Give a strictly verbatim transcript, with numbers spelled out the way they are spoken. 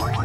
What?